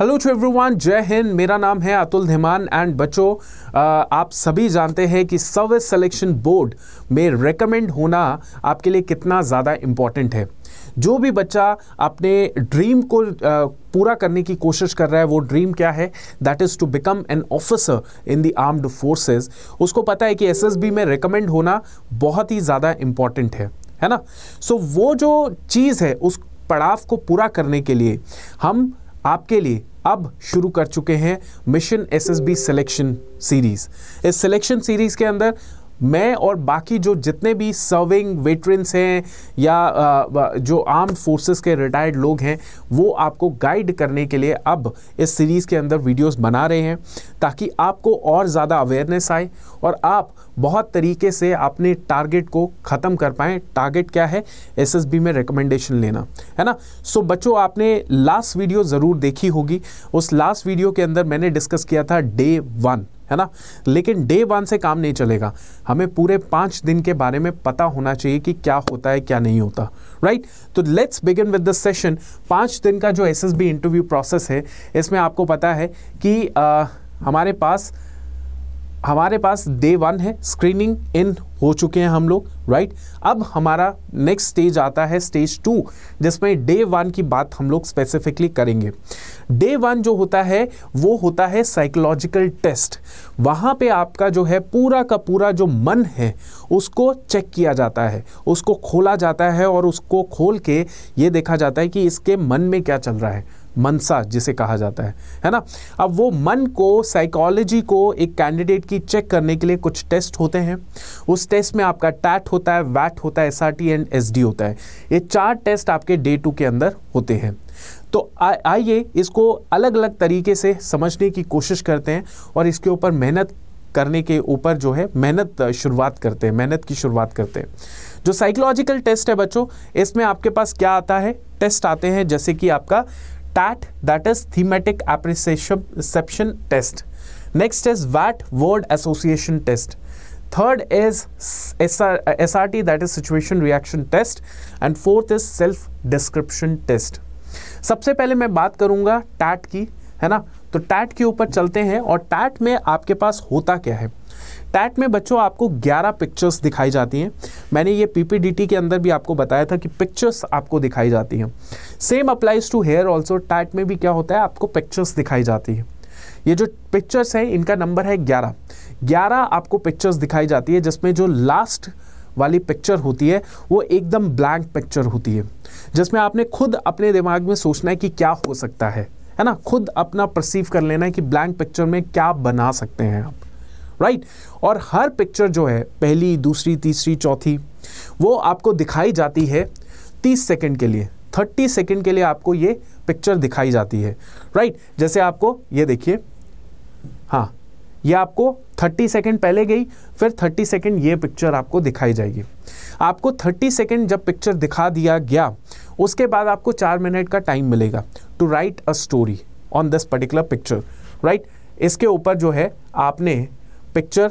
Hello to everyone, जय हिंद। मेरा नाम है अतुल धीमान। एंड बच्चों, आप सभी जानते हैं कि सर्विस सिलेक्शन बोर्ड में रेकमेंड होना आपके लिए कितना ज़्यादा इम्पॉर्टेंट है। जो भी बच्चा अपने ड्रीम को पूरा करने की कोशिश कर रहा है, वो ड्रीम क्या है, that is to become an officer in the armed forces, उसको पता है कि एसएसबी में रेकमेंड होना बहुत ही ज़्यादा इम्पॉर्टेंट है ना। सो वो जो चीज़ है, उस पड़ाव को पूरा करने के लिए हम आपके लिए अब शुरू कर चुके हैं मिशन एसएसबी सिलेक्शन सीरीज़। इस सिलेक्शन सीरीज़ के अंदर मैं और बाकी जो जितने भी सर्विंग वेटरन्स हैं या जो आर्म्ड फोर्सेस के रिटायर्ड लोग हैं, वो आपको गाइड करने के लिए अब इस सीरीज़ के अंदर वीडियोस बना रहे हैं, ताकि आपको और ज़्यादा अवेयरनेस आए और आप बहुत तरीके से अपने टारगेट को ख़त्म कर पाएँ। टारगेट क्या है, एसएसबी में रिकमेंडेशन लेना, है ना। सो बच्चों, आपने लास्ट वीडियो ज़रूर देखी होगी। उस लास्ट वीडियो के अंदर मैंने डिस्कस किया था डे 1, है ना। लेकिन डे 1 से काम नहीं चलेगा, हमें पूरे 5 दिन के बारे में पता होना चाहिए कि क्या होता है क्या नहीं होता, राइट। तो let's begin with the session. 5 दिन का जो एसएसबी इंटरव्यू प्रोसेस है, इसमें आपको पता है कि हमारे पास डे 1 है, स्क्रीनिंग इन हो चुके हैं हम लोग, राइट। अब हमारा नेक्स्ट स्टेज आता है स्टेज 2, जिसमें डे 1 की बात हम लोग स्पेसिफिकली करेंगे। डे 1 जो होता है वो होता है साइकोलॉजिकल टेस्ट। वहाँ पे आपका जो है पूरा का पूरा जो मन है उसको चेक किया जाता है, उसको खोला जाता है और उसको खोल के ये देखा जाता है कि इसके मन में क्या चल रहा है, मनसा जिसे कहा जाता है ना। अब वो मन को, साइकोलॉजी को एक कैंडिडेट की चेक करने के लिए कुछ टेस्ट होते हैं। उस टेस्ट में आपका टैट होता है, वैट होता है, एसआरटी एंड एसडी होता है। ये 4 टेस्ट आपके डे 2 के अंदर होते हैं। तो आइए इसको अलग अलग तरीके से समझने की कोशिश करते हैं और इसके ऊपर मेहनत की शुरुआत करते हैं। जो साइकोलॉजिकल टेस्ट है बच्चों, इसमें आपके पास क्या आता है, टेस्ट आते हैं, जैसे कि आपका TAT, that is thematic appreciation test. Next is वैट, word association test. Third is SRT, that is situation reaction test. And fourth is self description test. सबसे पहले मैं बात करूंगा टैट की, है ना। तो टैट के ऊपर चलते हैं। और टैट में आपके पास होता क्या है, टैट में बच्चों आपको 11 पिक्चर्स दिखाई जाती हैं। मैंने ये पीपीडीटी के अंदर भी आपको बताया था कि पिक्चर्स आपको दिखाई जाती हैं। Same applies to here also. TAT में भी क्या होता है, आपको पिक्चर्स दिखाई जाती है। ये जो पिक्चर्स हैं इनका नंबर है 11 आपको पिक्चर्स दिखाई जाती है, जिसमें जो लास्ट वाली पिक्चर होती है वो एकदम ब्लैंक पिक्चर होती है, जिसमें आपने खुद अपने दिमाग में सोचना है कि क्या हो सकता है ना। खुद अपना परसीव कर लेना है कि ब्लैंक पिक्चर में क्या बना सकते हैं आप, राइट। और हर पिक्चर जो है, पहली, दूसरी, तीसरी, चौथी, वो आपको दिखाई जाती है 30 सेकंड के लिए, 30 सेकंड के लिए आपको ये पिक्चर दिखाई जाती है, राइट। जैसे आपको ये देखिए, हाँ, ये आपको 30 सेकंड पहले गई, फिर 30 सेकंड ये पिक्चर आपको दिखाई जाएगी। आपको 30 सेकंड जब पिक्चर दिखा दिया गया, उसके बाद आपको 4 मिनट का टाइम मिलेगा to write a story on this particular picture, right. इसके ऊपर जो है आपने पिक्चर,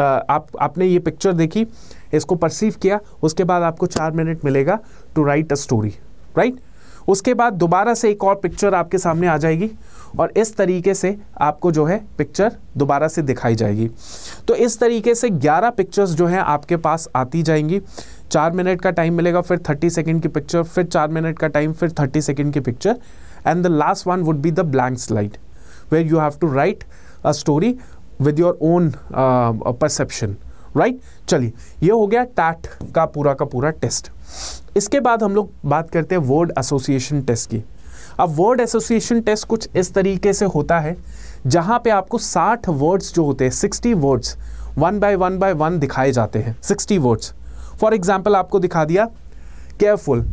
आपने ये पिक्चर देखी, इसको परसीव किया, उसके बाद आपको 4 मिनट मिलेगा to write a story, right. उसके बाद दोबारा से एक और पिक्चर आपके सामने आ जाएगी और इस तरीके से आपको जो है पिक्चर दोबारा से दिखाई जाएगी। तो इस तरीके से 11 पिक्चर्स जो हैं आपके पास आती जाएंगी। 4 मिनट का टाइम मिलेगा, फिर 30 सेकंड की पिक्चर, फिर 4 मिनट का टाइम, फिर 30 सेकंड की picture. And the last one would be the blank slide where you have to write a story with your own perception, right. चलिए, ये हो गया टैट का पूरा टेस्ट। इसके बाद हम लोग बात करते हैं वर्ड एसोसिएशन टेस्ट की। अब वर्ड एसोसिएशन टेस्ट कुछ इस तरीके से होता है, जहाँ पे आपको 60 वर्ड्स जो होते हैं, 60 वर्ड्स वन बाय वन दिखाए जाते हैं। 60 वर्ड्स, फॉर एग्जांपल आपको दिखा दिया केयरफुल,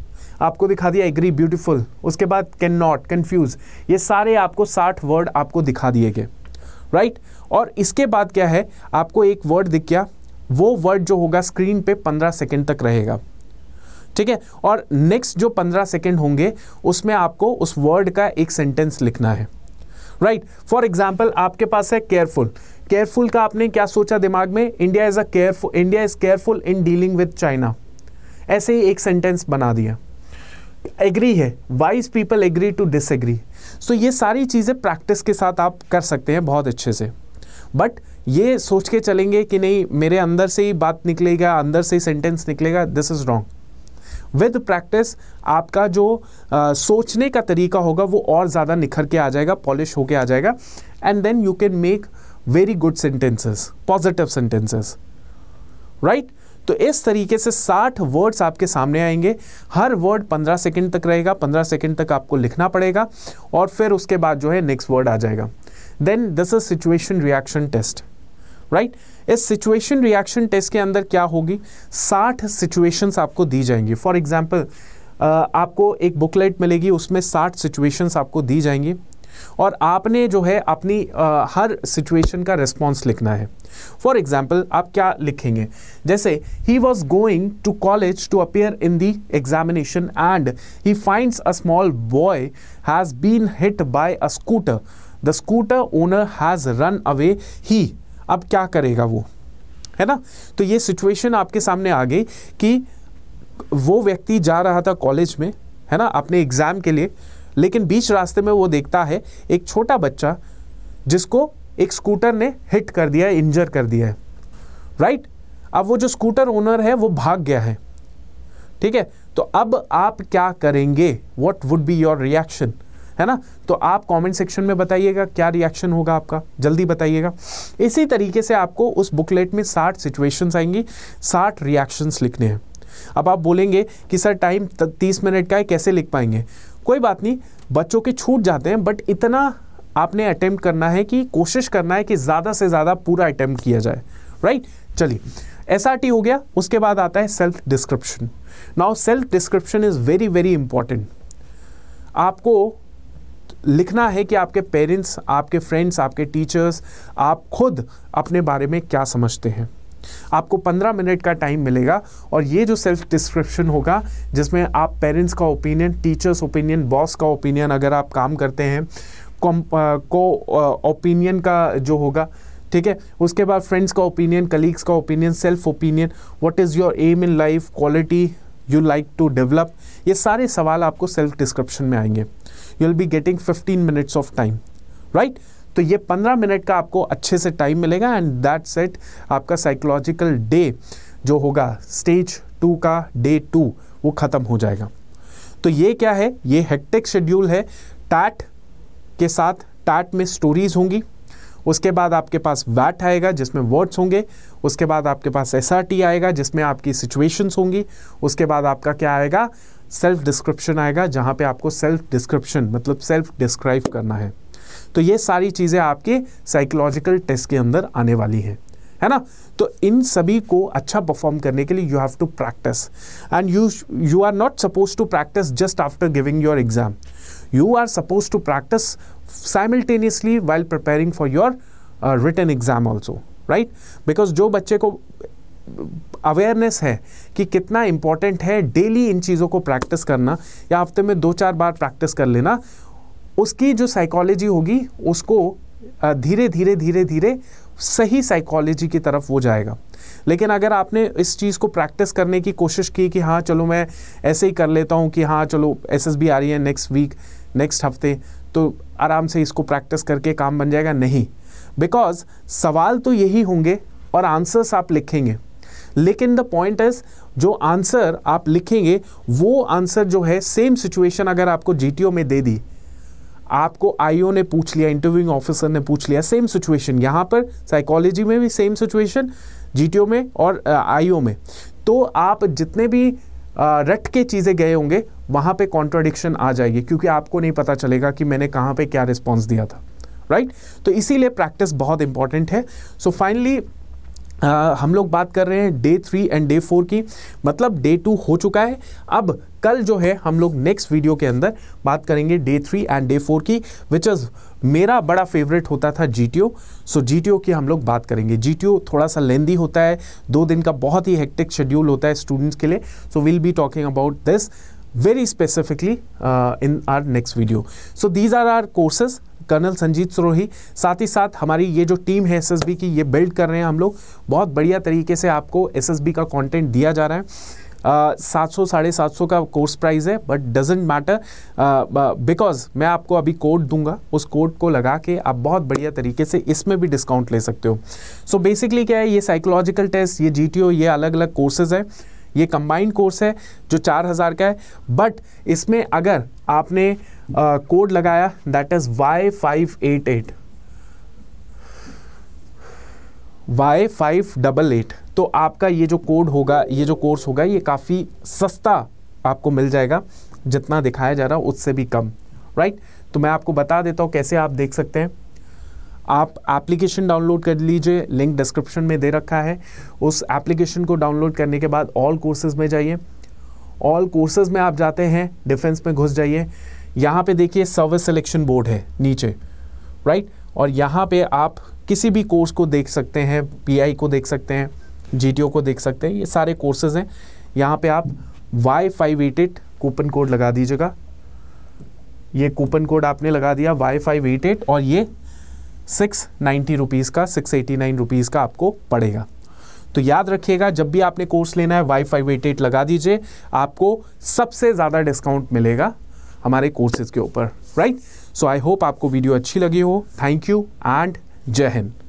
आपको दिखा दिया एग्री, ब्यूटीफुल, उसके बाद कैन नॉट, कन्फ्यूज, ये सारे आपको 60 वर्ड आपको दिखा दिए गए, राइट। और इसके बाद क्या है, आपको एक वर्ड दिख गया, वो वर्ड जो होगा स्क्रीन पे 15 सेकेंड तक रहेगा, ठीक है। और नेक्स्ट जो 15 सेकेंड होंगे उसमें आपको उस वर्ड का एक सेंटेंस लिखना है, राइट। फॉर एग्जांपल आपके पास है केयरफुल। केयरफुल का आपने क्या सोचा दिमाग में, India is careful in dealing with China, ऐसे ही एक सेंटेंस बना दिया। एग्री है, wise people agree to disagree. So ये सारी चीज़ें प्रैक्टिस के साथ आप कर सकते हैं बहुत अच्छे से, बट ये सोच के चलेंगे कि नहीं मेरे अंदर से ही बात निकलेगा, अंदर से ही सेंटेंस निकलेगा, this is wrong. With practice आपका जो सोचने का तरीका होगा वो और ज़्यादा निखर के आ जाएगा, पॉलिश होके आ जाएगा, and then you can make very good sentences, positive sentences, right. तो इस तरीके से 60 वर्ड्स आपके सामने आएंगे, हर वर्ड 15 सेकंड तक रहेगा, 15 सेकंड तक आपको लिखना पड़ेगा और फिर उसके बाद जो है नेक्स्ट वर्ड आ जाएगा। Then this is situation reaction test, right. इस सिचुएशन रिएक्शन टेस्ट के अंदर क्या होगी, 60 सिचुएशंस आपको दी जाएंगी। फॉर एग्जांपल आपको एक बुकलेट मिलेगी, उसमें 60 सिचुएशंस आपको दी जाएंगी और आपने जो है अपनी हर सिचुएशन का रिस्पॉन्स लिखना है। फॉर एग्जाम्पल आप क्या लिखेंगे, जैसे he was going to college to appear in the examination and he finds a small boy has been hit by a scooter, the scooter owner has run away ही। अब क्या करेगा वो, है ना। तो ये सिचुएशन आपके सामने आ गई कि वो व्यक्ति जा रहा था कॉलेज में, है ना, अपने एग्ज़ाम के लिए, लेकिन बीच रास्ते में वो देखता है एक छोटा बच्चा जिसको एक स्कूटर ने हिट कर दिया है, इंजर कर दिया है, राइट। अब वो जो स्कूटर ओनर है वो भाग गया है, ठीक है। तो अब आप क्या करेंगे, what would be your reaction, है ना। तो आप कमेंट सेक्शन में बताइएगा क्या रिएक्शन होगा आपका, जल्दी बताइएगा। इसी तरीके से आपको उस बुकलेट में 60 सिचुएशंस आएंगी, 60 रिएक्शंस लिखने हैं। अब आप बोलेंगे कि सर टाइम 30 मिनट का है, कैसे लिख पाएंगे। कोई बात नहीं, बच्चों के छूट जाते हैं, बट इतना आपने अटेम्प्ट करना है कि कोशिश करना है कि ज़्यादा से ज़्यादा पूरा अटेम्प्ट किया जाए, राइट। चलिए SRT हो गया, उसके बाद आता है self description. Now self description is very very important. आपको लिखना है कि आपके पेरेंट्स, आपके फ्रेंड्स, आपके टीचर्स, आप खुद अपने बारे में क्या समझते हैं। आपको 15 मिनट का टाइम मिलेगा और ये जो सेल्फ डिस्क्रिप्शन होगा जिसमें आप पेरेंट्स का ओपिनियन, टीचर्स ओपिनियन, बॉस का ओपिनियन, अगर आप काम करते हैं को ओपिनियन का जो होगा, ठीक है। उसके बाद फ्रेंड्स का ओपिनियन, कलीग्स का opinion, self opinion, what is your aim in life, quality you like to develop, ये सारे सवाल आपको सेल्फ डिस्क्रिप्शन में आएंगे। You will be getting 15 minutes of time, right. तो ये 15 मिनट का आपको अच्छे से टाइम मिलेगा एंड दैट्स इट। आपका साइकोलॉजिकल डे जो होगा स्टेज 2 का डे 2 वो ख़त्म हो जाएगा। तो ये क्या है, ये हेक्टिक शेड्यूल है। टैट के साथ, टैट में स्टोरीज़ होंगी, उसके बाद आपके पास वैट आएगा जिसमें वर्ड्स होंगे, उसके बाद आपके पास SRT आएगा जिसमें आपकी सिचुएशंस होंगी, उसके बाद आपका क्या आएगा, सेल्फ डिस्क्रिप्शन आएगा जहाँ पे आपको सेल्फ डिस्क्रिप्शन मतलब सेल्फ डिस्क्राइब करना है। तो ये सारी चीज़ें आपके साइकोलॉजिकल टेस्ट के अंदर आने वाली हैं, है ना। तो इन सभी को अच्छा परफॉर्म करने के लिए you have to practice and you are not suppose to practice just after giving your exam, you are suppose to practice simultaneously while preparing for your written exam also, right. Because जो बच्चे को awareness है कि कितना important है daily इन चीज़ों को practice करना या हफ्ते में 2-4 बार प्रैक्टिस कर लेना, उसकी जो साइकोलॉजी होगी उसको धीरे धीरे सही साइकोलॉजी की तरफ वो जाएगा। लेकिन अगर आपने इस चीज़ को प्रैक्टिस करने की कोशिश की कि हाँ चलो मैं ऐसे ही कर लेता हूँ कि हाँ चलो SSB आ रही है नेक्स्ट वीक, नेक्स्ट हफ्ते, तो आराम से इसको प्रैक्टिस करके काम बन जाएगा, नहीं। बिकॉज सवाल तो यही होंगे और आंसर्स आप लिखेंगे, लेकिन द पॉइंट इज़ जो आंसर आप लिखेंगे वो आंसर जो है, सेम सिचुएशन अगर आपको GTO में दे दी, आपको IO ने पूछ लिया, इंटरव्यूइंग ऑफिसर ने पूछ लिया, सेम सिचुएशन, यहाँ पर साइकोलॉजी में भी सेम सिचुएशन, GTO में और IO में, तो आप जितने भी रट के चीज़ें गए होंगे वहाँ पे कॉन्ट्राडिक्शन आ जाएगी क्योंकि आपको नहीं पता चलेगा कि मैंने कहाँ पे क्या रिस्पॉन्स दिया था, राइट। तो इसीलिए प्रैक्टिस बहुत इंपॉर्टेंट है। सो फाइनली हम लोग बात कर रहे हैं डे 3 एंड डे 4 की, मतलब डे 2 हो चुका है। अब कल जो है हम लोग नेक्स्ट वीडियो के अंदर बात करेंगे डे 3 एंड डे 4 की, विच इज़ मेरा बड़ा फेवरेट होता था GTO। सो GTO की हम लोग बात करेंगे। GTO थोड़ा सा लेंदी होता है, 2 दिन का बहुत ही हेक्टिक शेड्यूल होता है स्टूडेंट्स के लिए। So we'll be talking about this very specifically in our next video. So these are our courses, colonel Sanjeet Sarohi, साथ ही साथ हमारी ये जो टीम है SSB की, ये बिल्ड कर रहे हैं हम लोग। बहुत बढ़िया तरीके से आपको SSB का कंटेंट दिया जा रहा है। 700 साढ़े 700 का कोर्स प्राइस है, बट डजेंट मैटर बिकॉज मैं आपको अभी कोड दूंगा, उस कोड को लगा के आप बहुत बढ़िया तरीके से इसमें भी डिस्काउंट ले सकते हो। सो बेसिकली क्या है, ये साइकोलॉजिकल टेस्ट, ये जीटीओ, ये अलग अलग कोर्सेज है, ये कंबाइंड कोर्स है जो 4000 का है, बट इसमें अगर आपने कोड लगाया दैट इज Y588 Y588 तो आपका ये जो कोड होगा, ये जो कोर्स होगा, ये काफ़ी सस्ता आपको मिल जाएगा, जितना दिखाया जा रहा है उससे भी कम, राइट। तो मैं आपको बता देता हूँ कैसे आप देख सकते हैं। आप एप्लीकेशन डाउनलोड कर लीजिए, लिंक डिस्क्रिप्शन में दे रखा है। उस एप्लीकेशन को डाउनलोड करने के बाद ऑल कोर्सेज़ में जाइए, ऑल कोर्सेज़ में आप जाते हैं, डिफेंस में घुस जाइए, यहाँ पे देखिए सर्विस सिलेक्शन बोर्ड है नीचे, राइट, और यहाँ पे आप किसी भी कोर्स को देख सकते हैं, पीआई को देख सकते हैं, जीटीओ को देख सकते हैं, ये सारे कोर्सेज़ हैं। यहाँ पे आप Y588 कूपन कोड लगा दीजिएगा, ये कूपन कोड आपने लगा दिया Y588 और ये 690 रुपीज़ का, 689 रुपीज़ का आपको पड़ेगा। तो याद रखिएगा जब भी आपने कोर्स लेना है Y588 लगा दीजिए, आपको सबसे ज़्यादा डिस्काउंट मिलेगा हमारे कोर्सेज़ के ऊपर, राइट। सो आई होप आपको वीडियो अच्छी लगी हो। थैंक यू एंड जय हिंद।